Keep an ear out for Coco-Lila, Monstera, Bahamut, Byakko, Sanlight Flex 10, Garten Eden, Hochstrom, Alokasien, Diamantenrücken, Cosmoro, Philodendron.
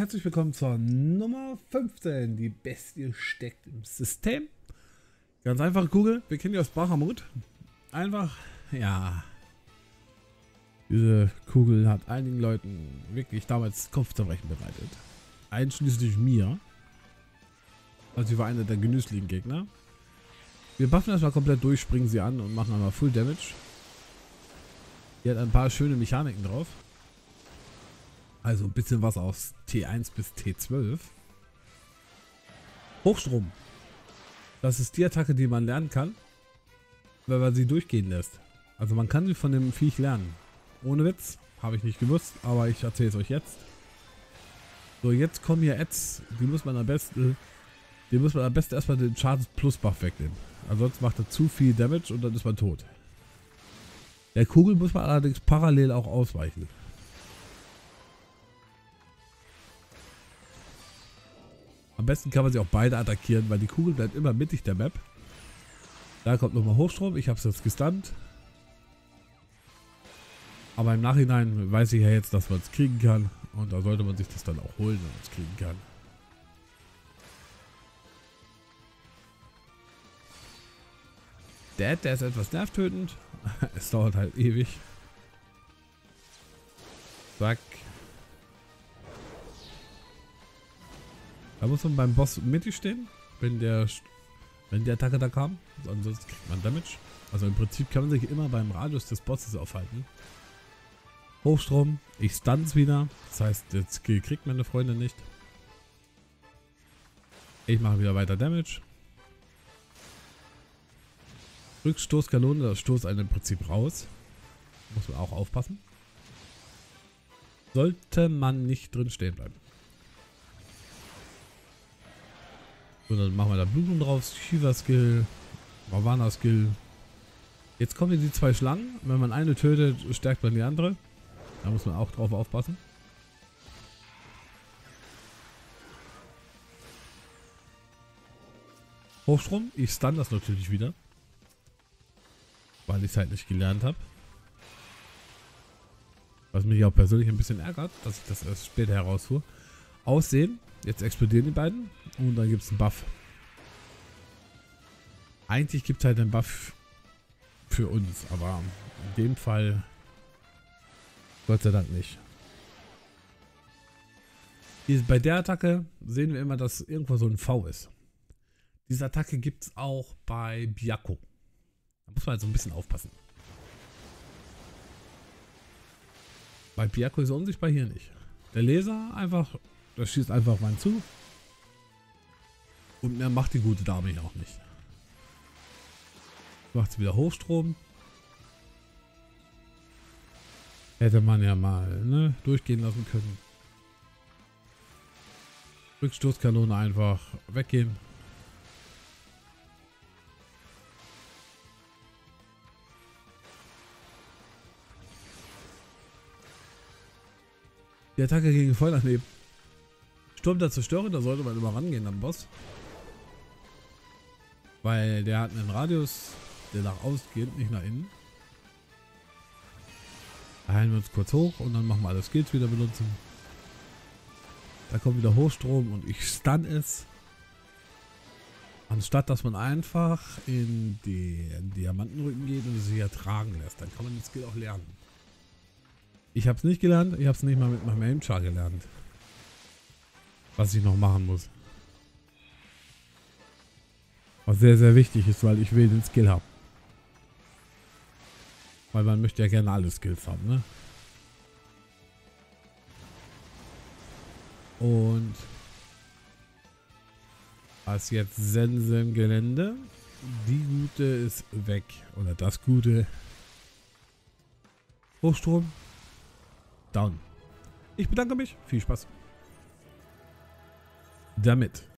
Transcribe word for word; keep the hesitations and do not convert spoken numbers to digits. herzlich willkommen zur Nummer fünfzehn. Die Bestie steckt im System. Ganz einfache Kugel. Wir kennen die aus Bahamut. Einfach, ja. Diese Kugel hat einigen Leuten wirklich damals Kopfzerbrechen bereitet. Einschließlich mir. Also sie war einer der genüsslichen Gegner. Wir buffen erstmal komplett durch, springen sie an und machen einmal Full Damage. Die hat ein paar schöne Mechaniken drauf. Also ein bisschen was aus T eins bis T zwölf. Hochstrom. Das ist die Attacke, die man lernen kann, weil man sie durchgehen lässt. Also man kann sie von dem Viech lernen. Ohne Witz, habe ich nicht gewusst, aber ich erzähle es euch jetzt. So, jetzt kommen hier Ads, die muss man am besten, die muss man am besten erstmal den Schaden plus Buff wegnehmen. Ansonsten macht er zu viel Damage und dann ist man tot. Der Kugel muss man allerdings parallel auch ausweichen. Am besten kann man sie auch beide attackieren, weil die Kugel bleibt immer mittig der Map. Da kommt nochmal Hochstrom, ich habe es jetzt gestunt. Aber im Nachhinein weiß ich ja jetzt, dass man es kriegen kann. Und da sollte man sich das dann auch holen, wenn man es kriegen kann. Der, der ist etwas nervtötend. Es dauert halt ewig. Zack. Da muss man beim Boss mittig stehen, wenn der, wenn die Attacke da kam. Ansonsten kriegt man Damage. Also im Prinzip kann man sich immer beim Radius des Bosses aufhalten. Hochstrom, ich stun's wieder. Das heißt, der Skill kriegt meine Freunde nicht. Ich mache wieder weiter Damage. Rückstoßkanone, das stoßt einen im Prinzip raus. Muss man auch aufpassen. Sollte man nicht drin stehen bleiben. So, dann machen wir da Blutung drauf, Shiva-Skill, Ravana-Skill. Jetzt kommen hier die zwei Schlangen. Wenn man eine tötet, stärkt man die andere. Da muss man auch drauf aufpassen. Hochstrom, ich stun das natürlich wieder. Weil ich es halt nicht gelernt habe. Was mich auch persönlich ein bisschen ärgert, dass ich das erst später herausfuhr. Aussehen. Jetzt explodieren die beiden und dann gibt es einen Buff. Eigentlich gibt es halt einen Buff für uns, aber in dem Fall Gott sei Dank nicht. Hier bei der Attacke sehen wir immer, dass irgendwo so ein V ist. Diese Attacke gibt es auch bei Byakko. Da muss man halt so ein bisschen aufpassen. Bei Byakko ist er unsichtbar, hier nicht. Der Laser einfach... Das schießt einfach rein zu. Und mehr macht die gute Dame hier auch nicht. Macht sie wieder Hochstrom. Hätte man ja mal, ne, durchgehen lassen können. Rückstoßkanone einfach weggehen. Die Attacke gegen Feuer nach neben. Sturm der Zerstörer, da sollte man immer rangehen am Boss. Weil der hat einen Radius, der nach außen geht, nicht nach innen. Da heilen wir uns kurz hoch und dann machen wir alle Skills wieder benutzen. Da kommt wieder Hochstrom und ich stun es. Anstatt dass man einfach in den Diamantenrücken geht und es sich ertragen lässt, dann kann man den Skill auch lernen. Ich habe es nicht gelernt, ich habe es nicht mal mit meinem Aimchar gelernt. Was ich noch machen muss. Was sehr, sehr wichtig ist, weil ich will den Skill haben. Weil man möchte ja gerne alle Skills haben, ne? Und als jetzt Sense im Gelände. Die Gute ist weg. Oder das Gute. Hochstrom. Down. Ich bedanke mich. Viel Spaß. Damit.